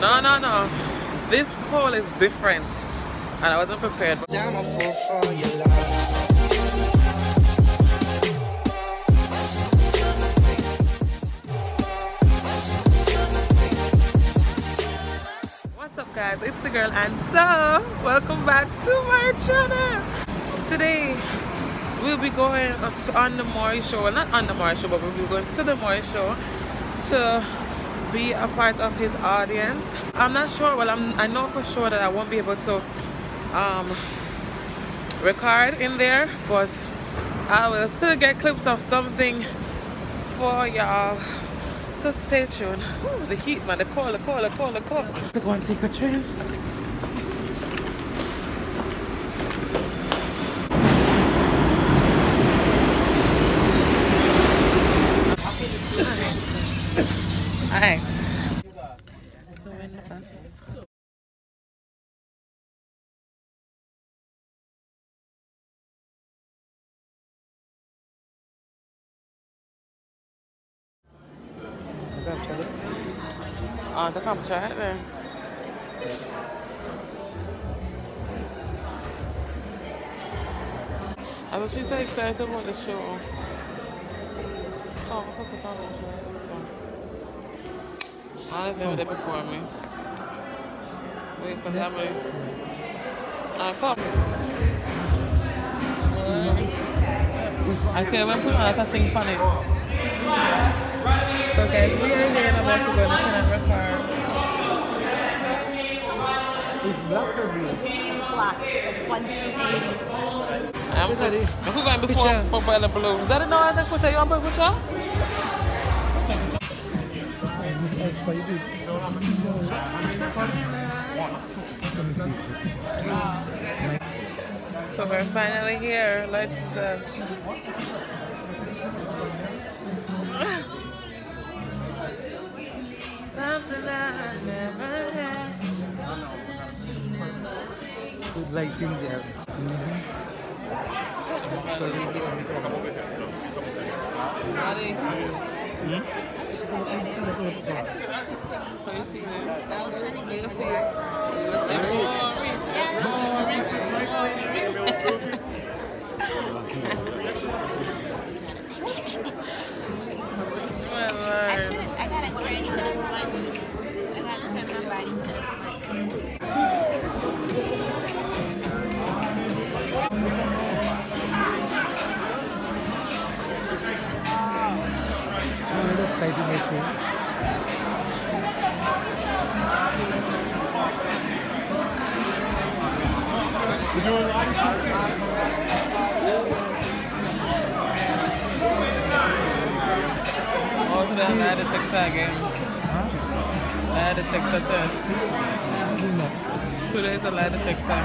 No. This pole is different, and I wasn't prepared. I'm a fool for your love. What's up, guys? It's the girl, and so welcome back to my channel. Today we'll be going up to on the Maury show. Well, not on the Maury show, but we'll be going to the Maury show to be a part of his audience. I'm not sure, well, I know for sure that I won't be able to record in there, but I will still get clips of something for y'all, so stay tuned. Ooh, the heat, man, the cold. To go and take a train. Alright. So when us the camera then. I thought she's so excited about the show. Oh, I forgot about the show. I don't think they're before me. Wait, cause I'm like, I can't even put another thing on it. So guys, we are here and about to go to Shannon Park. It's black or blue? Black. It's 180. I'm ready. I'm going before by the blue. Is that another picture? You want to put a picture? So we're finally here. Let's something that I never had. Good lighting there. I had a TikTok. Today's a live TikTok.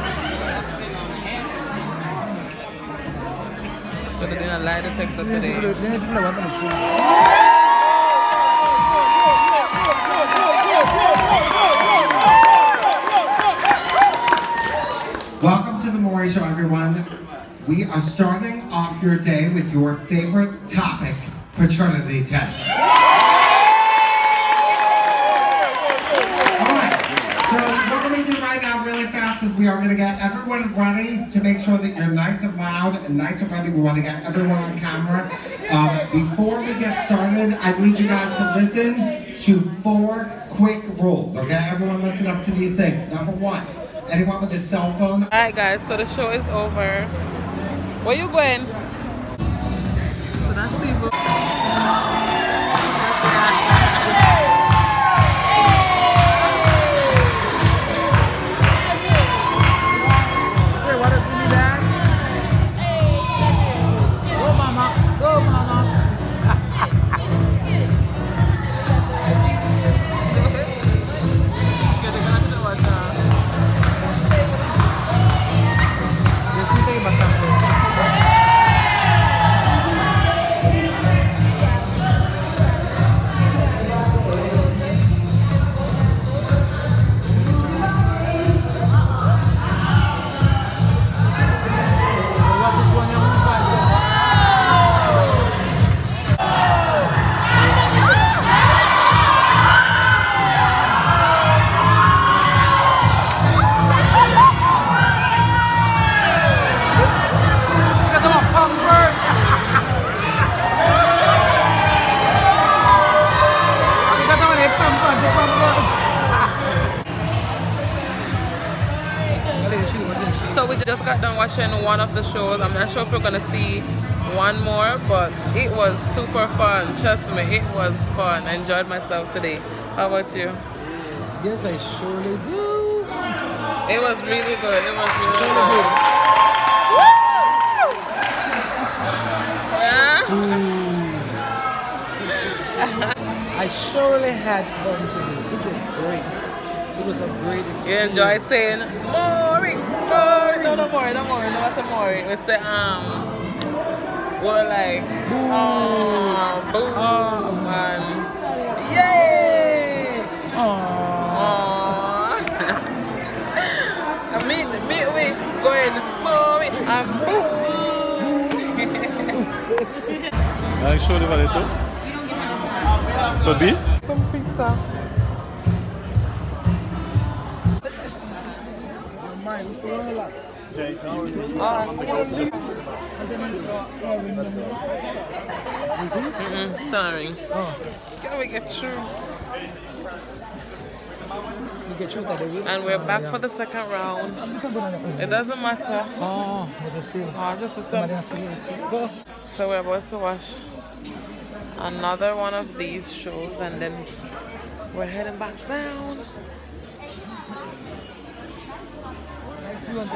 But I didn't lie to TikTok today. Welcome to the Maury Show, everyone. We are starting off your day with your favorite topic, paternity tests. All right, so what we're gonna do right now really fast is we are gonna get everyone ready to make sure that you're nice and loud and nice and ready. We wanna get everyone on camera. Before we get started, I need you guys to listen to 4 quick rules, okay? Everyone listen up to these things. Number 1. Anyone with a cell phone? Alright guys, so the show is over. Where you going? So that's people. Say what is me back? Go mama, go mama. Thank you. just got done watching one of the shows. I'm not sure if we're gonna see one more, but it was super fun. Trust me, it was fun. I enjoyed myself today. How about you? Yes, I surely do. It was really good. It was really good. Woo! Yeah? I surely had fun today. It was great. It was a great experience. You enjoyed saying Maury, Maury. No, no Maury, no Maury, no what's the Maury? It's the we're like boom, boom, man, yay, I mean, midway going Maury and boom. I showed you what it is. You don't give me this one. Baby? Some pizza. Tiring. Can we get through? And we're back for the second round. It doesn't matter. So we're about to watch another one of these shows and then we're heading back down. Okay, got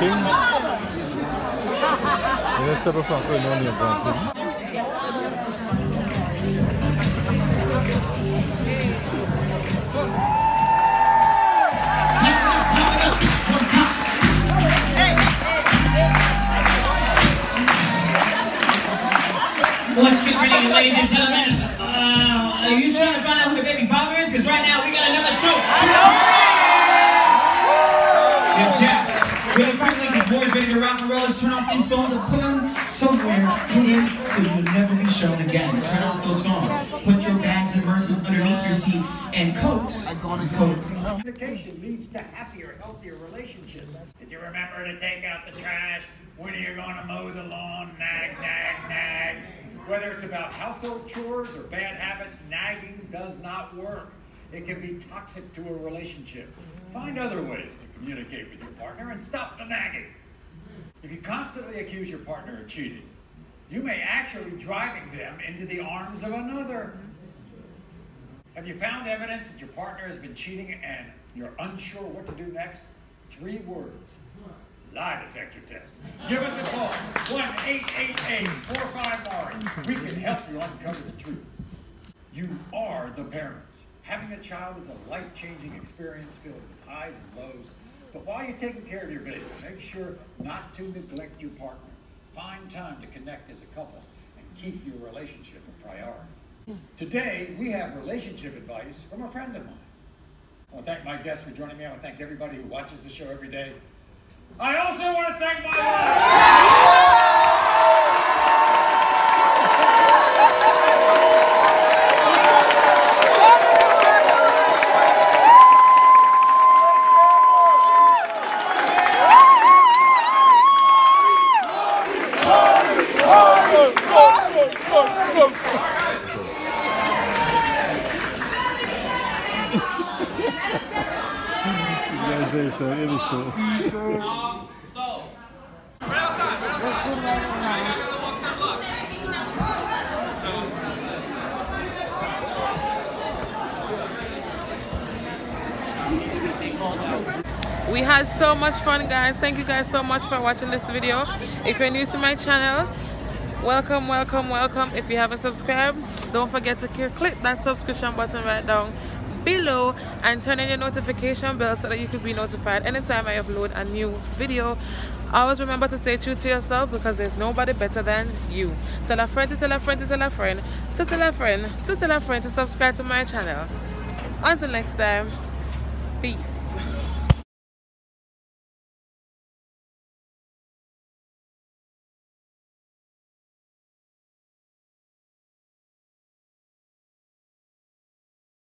King. What's good, ladies and gentlemen? Are you trying to find out who the baby father is? Because right now we got another show. Yes, yes. Really quickly, these boys ready to rock and roll. Let's turn off these phones and put them somewhere hidden so you'll never be shown again. Turn off those phones. Put your bags and merces underneath your seat and coats. This coat. Communication leads to happier, healthier relationships. Did you remember to take out the trash? When are you going to mow the lawn? Nag, nag, nag. Whether it's about household chores or bad habits, nagging does not work. It can be toxic to a relationship. Find other ways to communicate with your partner and stop the nagging. If you constantly accuse your partner of cheating, you may actually be driving them into the arms of another. Have you found evidence that your partner has been cheating and you're unsure what to do next? 3 words. Lie detector test. Give us a call, 1-888-45-MAURY. We can help you uncover the truth. You are the parents. Having a child is a life-changing experience filled with highs and lows. But while you're taking care of your baby, make sure not to neglect your partner. Find time to connect as a couple and keep your relationship a priority. Today, we have relationship advice from a friend of mine. I want to thank my guests for joining me. I want to thank everybody who watches the show every day. I also want to thank my wife. We had so much fun, guys. Thank you guys so much for watching this video. If you're new to my channel, welcome, welcome, welcome. If you haven't subscribed, don't forget to click that subscription button right down below and turn on your notification bell so that you can be notified anytime I upload a new video. Always remember to stay true to yourself because there's nobody better than you. Tell a friend to tell a friend to tell a friend to tell a friend to tell a friend to subscribe to my channel. Until next time, peace.